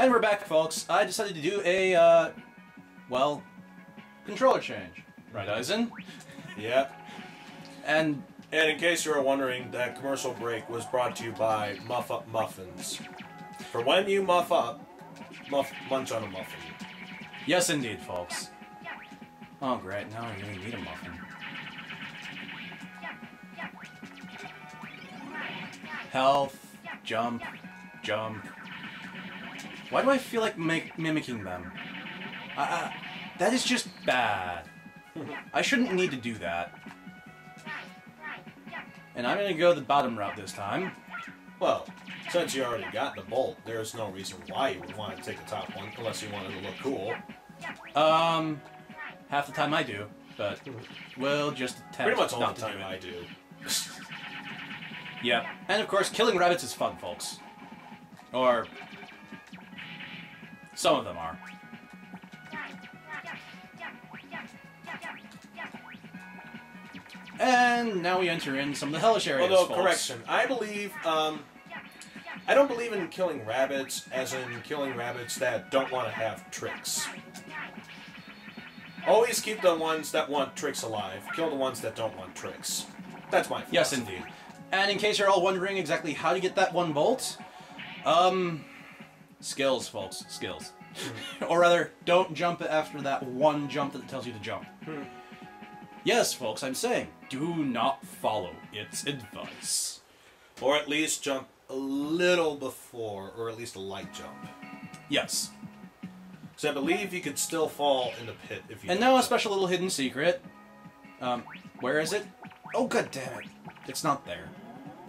And we're back, folks. I decided to do a, well, controller change. Right, Eisen? Yeah. And in case you were wondering, that commercial break was brought to you by Muff Up Muffins. For when you muff up, munch on a muffin. Yes, indeed, folks. Oh, great. Now I really need a muffin. Health, jump, jump. Why do I feel like mimicking them? That is just bad. I shouldn't need to do that. And I'm gonna go the bottom route this time. Well, since you already got the bolt, there's no reason why you would want to take the top one, unless you wanted to look cool. Half the time I do, but we'll just attempt. Pretty much all the time I do. Yep. And of course, killing rabbits is fun, folks. Or some of them are. And now we enter in some of the hellish areas. Although, folks. Correction, I believe, I don't believe in killing rabbits, as in killing rabbits that don't want to have tricks. Always keep the ones that want tricks alive. Kill the ones that don't want tricks. That's my philosophy. Yes, indeed. And in case you're all wondering exactly how to get that one bolt, skills, folks, skills. Or rather, don't jump after that one jump that tells you to jump. Yes, folks, I'm saying, do not follow its advice. Or at least jump a little before, or at least a light jump. Yes. So I believe you could still fall in the pit if you... And now a special little hidden secret. Where is it? Oh, god damn it. It's not there.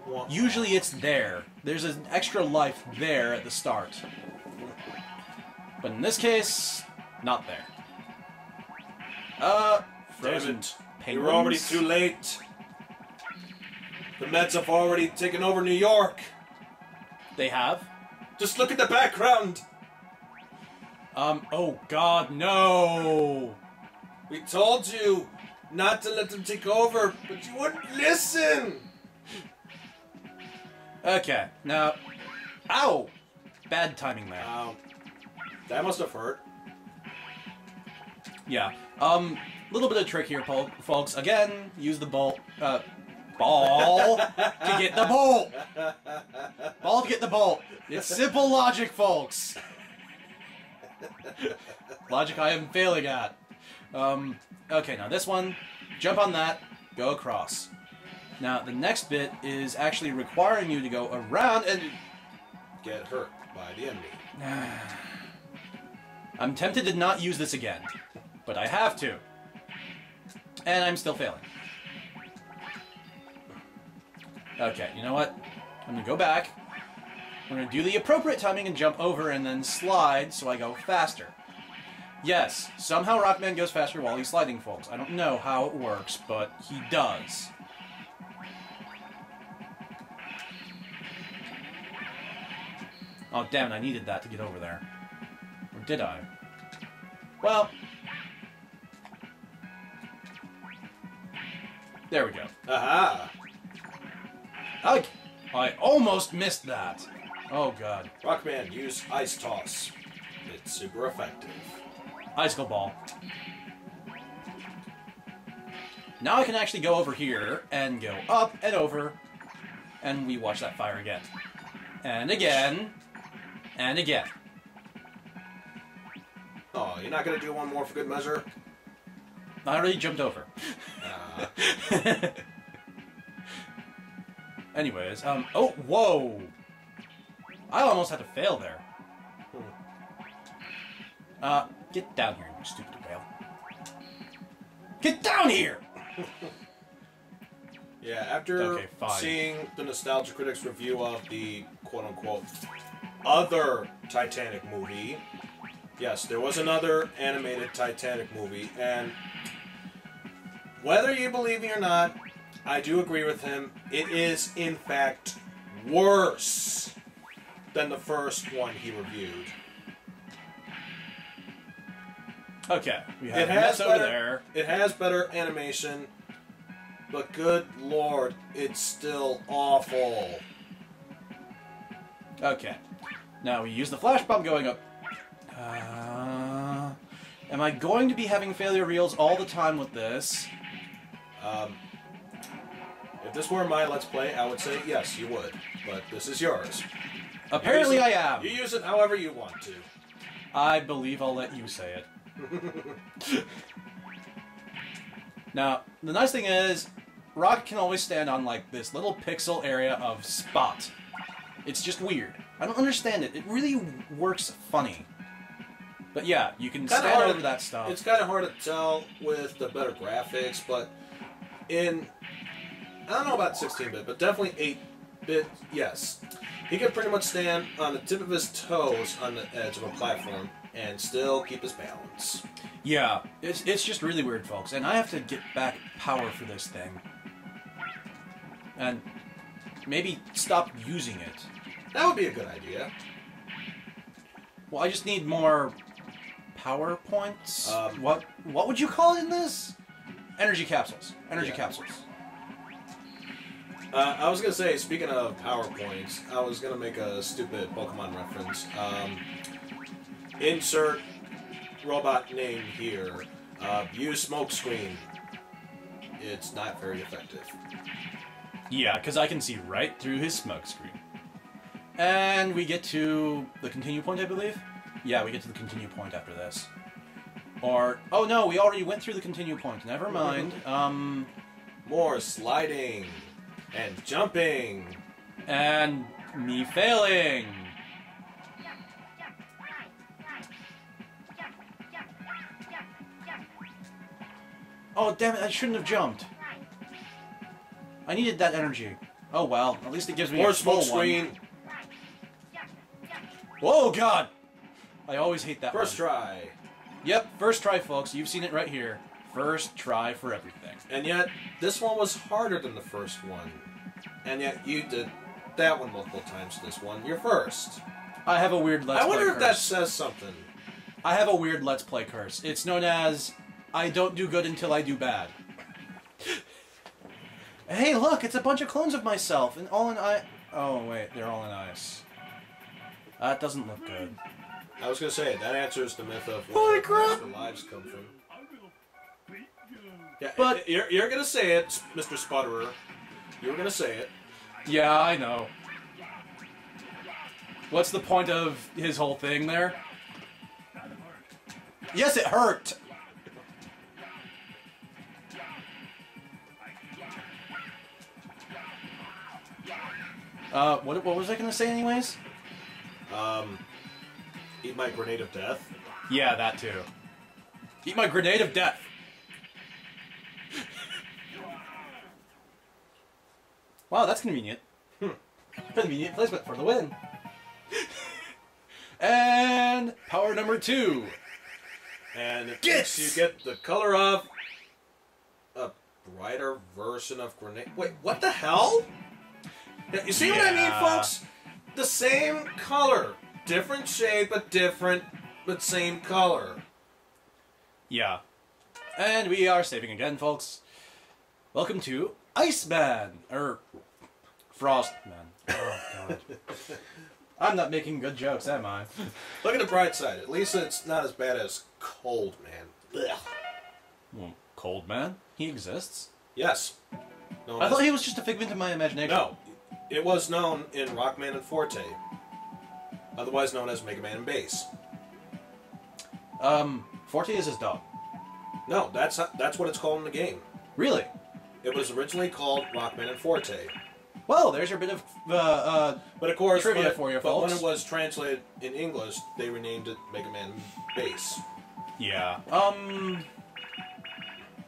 What? Usually it's there. There's an extra life there at the start. But in this case, not there. Frozen penguins. You're already too late. The Mets have already taken over New York. They have? Just look at the background. Oh god, no. We told you not to let them take over, but you wouldn't listen. Okay, now... Ow! Bad timing there. Ow. That must have hurt. Yeah. Little bit of trick here, folks. Again, use the ball to get the bolt. Ball to get the bolt. It's simple logic, folks. Logic I am failing at. Okay, now this one. Jump on that. Go across. Now, the next bit is actually requiring you to go around and... get hurt by the enemy. I'm tempted to not use this again, but I have to. And I'm still failing. Okay, you know what? I'm gonna go back. I'm gonna do the appropriate timing and jump over and then slide so I go faster. Yes, somehow Rockman goes faster while he's sliding, folks. I don't know how it works, but he does. Oh, damn it, I needed that to get over there. Or did I? Well... there we go. Aha! I almost missed that! Oh, god. Rockman, use Ice Toss. It's super effective. Icicle Ball. Now I can actually go over here, and go up and over, and we watch that fire again. And again... and again. Oh, you're not going to do one more for good measure? I already jumped over. Anyways, oh, whoa! I almost had to fail there. Get down here, you stupid whale. Get down here! Yeah, after okay, seeing the Nostalgia Critics review of the quote-unquote other Titanic movie. Yes, there was another animated Titanic movie, and whether you believe me or not, I do agree with him. It is, in fact, worse than the first one he reviewed. Okay, we have it over there. It has better animation, but good lord, it's still awful. Okay. Now we use the flash bomb going up. Am I going to be having failure reels all the time with this? If this were my Let's Play, I would say yes, you would. But this is yours. Apparently I am. You use it however you want to. I believe I'll let you say it. Now, the nice thing is, Rock can always stand on, like, this little pixel area of spot. It's just weird. I don't understand it. It really works funny. But yeah, you can stand over that stuff. It's kind of hard to tell with the better graphics, but in... I don't know about 16-bit, but definitely 8-bit, yes. He could pretty much stand on the tip of his toes on the edge of a platform and still keep his balance. Yeah, it's just really weird, folks. And I have to get back power for this thing. And maybe stop using it. That would be a good idea. Well, I just need more power points. What would you call it in this? Energy capsules. Energy capsules. I was going to say, speaking of PowerPoints, I was going to make a stupid Pokemon reference. Insert robot name here. Use smokescreen. It's not very effective. Yeah, because I can see right through his smokescreen. And we get to the continue point, I believe? Yeah, we get to the continue point after this. Or, oh no, we already went through the continue point. Never mind. More sliding. And jumping! And me failing! Oh, damn it, I shouldn't have jumped. I needed that energy. Oh, well, at least it gives me more smoke screen. Whoa, God! I always hate that first one. First try. Yep, first try, folks. You've seen it right here. First try for everything. And yet, this one was harder than the first one. And yet, you did that one multiple times to this one. You're first. I have a weird Let's Play curse. I wonder if that says something. I have a weird Let's Play curse. It's known as, I don't do good until I do bad. Hey, look, it's a bunch of clones of myself. And all in ice. Oh, wait, they're all in ice. That doesn't look good. I was going to say, that answers the myth of where the lives come from. Yeah, but you're gonna say it, Mr. Sputterer. You're gonna say it. Yeah, I know. What's the point of his whole thing there? Yes, it hurt. What was I gonna say anyways? Eat my grenade of death. Yeah, that too. Eat my grenade of death. Wow, that's convenient. Convenient placement for the win. And power number 2. And it gets you get the color of a brighter version of grenade. Wait, what the hell? You see what I mean, folks? The same color, different shade, but same color. Yeah. And we are saving again, folks. Welcome to Ice Man, or Frost Man. Oh, God. I'm not making good jokes, am I? Look at the bright side. At least it's not as bad as Cold Man. Well, Cold Man? He exists? Yes. I thought he was just a figment of my imagination. No. It was known in Rockman and Forte, otherwise known as Mega Man and Bass. Forte is his dog. No, that's what it's called in the game. Really? It was originally called Rockman and Forte. Well, there's your bit of but of course, trivia for you, folks. But when it was translated in English, they renamed it Mega Man Bass. Yeah.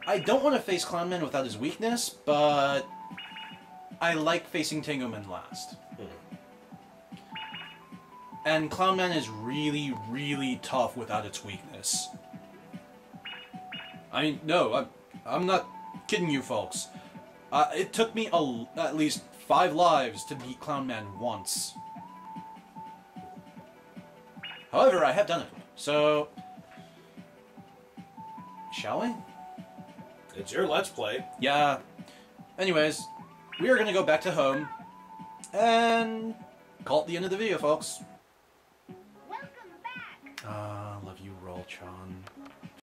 I don't want to face Clown Man without his weakness, but I like facing Tengu Man last. Hmm. And Clown Man is really, really tough without its weakness. I mean, no, I'm not... kidding you folks. It took me at least 5 lives to beat Clown Man once. However, I have done it. So... shall we? It's your Let's Play. Yeah. Anyways, we are going to go back to home and call it the end of the video, folks. Love you, Rolchon.